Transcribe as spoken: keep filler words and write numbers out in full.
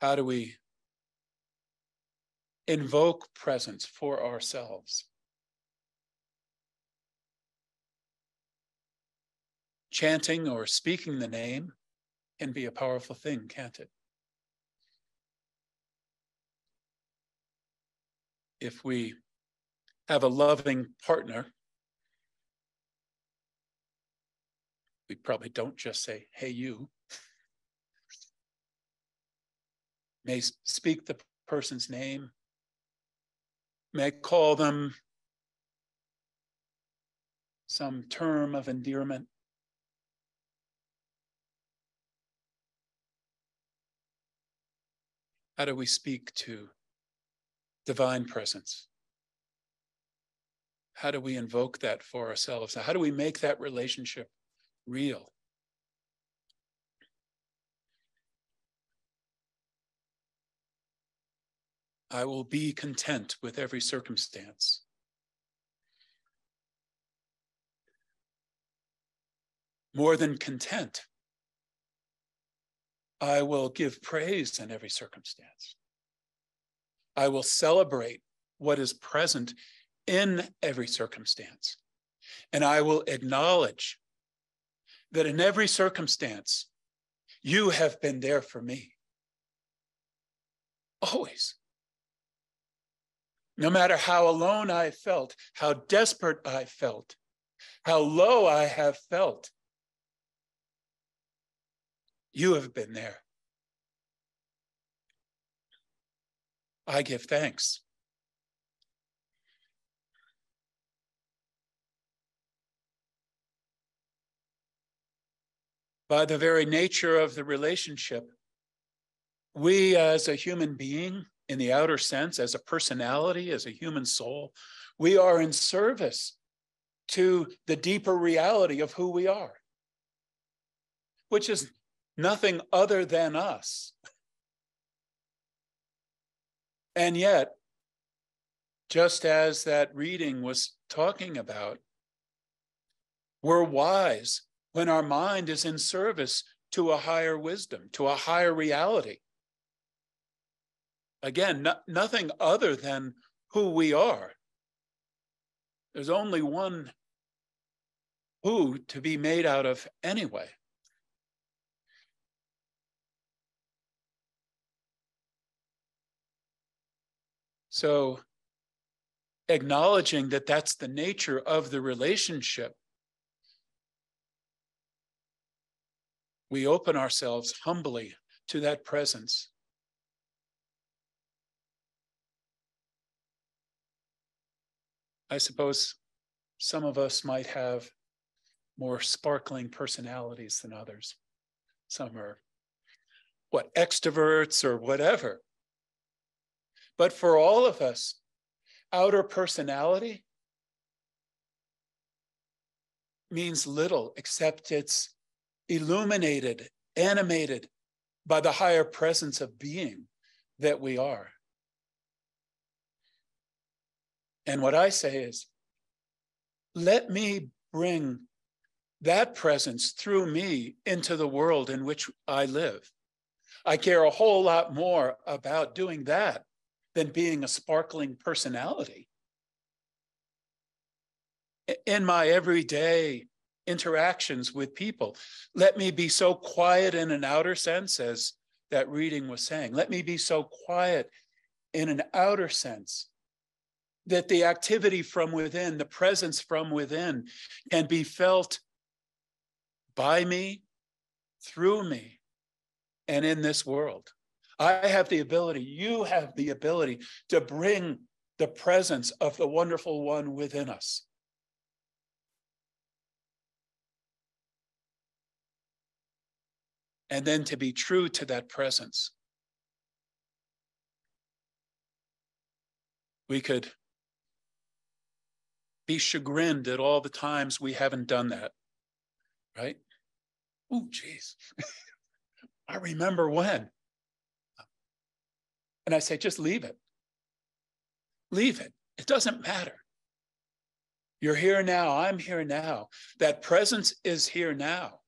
How do we invoke presence for ourselves? Chanting or speaking the name can be a powerful thing, can't it? If we have a loving partner, we probably don't just say, hey, you. May speak the person's name, may call them some term of endearment. How do we speak to divine presence? How do we invoke that for ourselves? How do we make that relationship real? I will be content with every circumstance. More than content, I will give praise in every circumstance. I will celebrate what is present in every circumstance. And I will acknowledge that in every circumstance, you have been there for me. Always. No matter how alone I felt, how desperate I felt, how low I have felt, you have been there. I give thanks. By the very nature of the relationship, we as a human being, in the outer sense, as a personality, as a human soul, we are in service to the deeper reality of who we are, which is nothing other than us. And yet, just as that reading was talking about, we're wise when our mind is in service to a higher wisdom, to a higher reality. Again, no, nothing other than who we are. There's only one who to be made out of anyway. So acknowledging that that's the nature of the relationship, we open ourselves humbly to that presence. I suppose some of us might have more sparkling personalities than others. Some are, what, extroverts or whatever. But for all of us, outer personality means little, except it's illuminated, animated by the higher presence of being that we are. And what I say is, let me bring that presence through me into the world in which I live. I care a whole lot more about doing that than being a sparkling personality. In my everyday interactions with people, let me be so quiet in an outer sense, as that reading was saying. Let me be so quiet in an outer sense that the activity from within, the presence from within, can be felt by me, through me, and in this world. I have the ability, you have the ability to bring the presence of the wonderful one within us. And then to be true to that presence. We could be chagrined at all the times we haven't done that, right? Oh, geez, I remember when. And I say, just leave it. Leave it. It doesn't matter. You're here now. I'm here now. That presence is here now.